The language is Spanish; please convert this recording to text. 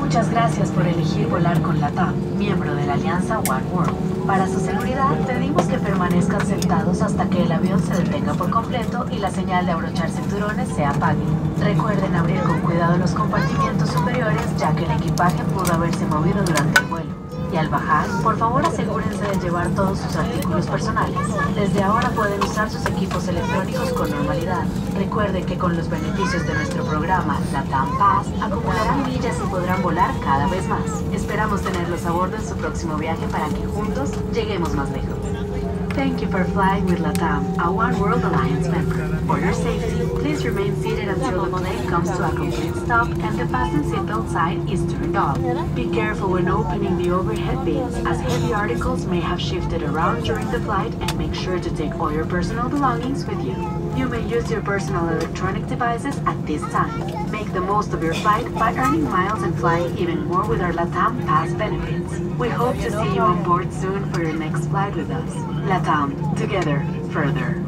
Muchas gracias por elegir volar con LATAM, miembro de la alianza One World. Para su seguridad, pedimos que permanezcan sentados hasta que el avión se detenga por completo y la señal de abrochar cinturones se apague. Recuerden abrir con cuidado los compartimientos superiores, ya que el equipaje pudo haberse movido durante el vuelo. Y al bajar, por favor asegúrense de llevar todos sus artículos personales. Desde ahora pueden usar sus equipos electrónicos con normalidad. Recuerden que con los beneficios de nuestro programa LATAM Pass, acumularán millas y podrán volar cada vez más. Esperamos tenerlos a bordo en su próximo viaje para que juntos lleguemos más lejos. Thank you for flying with LATAM, a One World Alliance member. For your safety, please remain seated until the plane comes to a complete stop and the fasten seatbelt sign is turned off. Be careful when opening the overhead bins, as heavy articles may have shifted around during the flight, and make sure to take all your personal belongings with you. You may use your personal electronic devices at this time. Make the most of your flight by earning miles and flying even more with our LATAM Pass benefits. We hope to see you on board soon for your next flight with us. LATAM, together, further.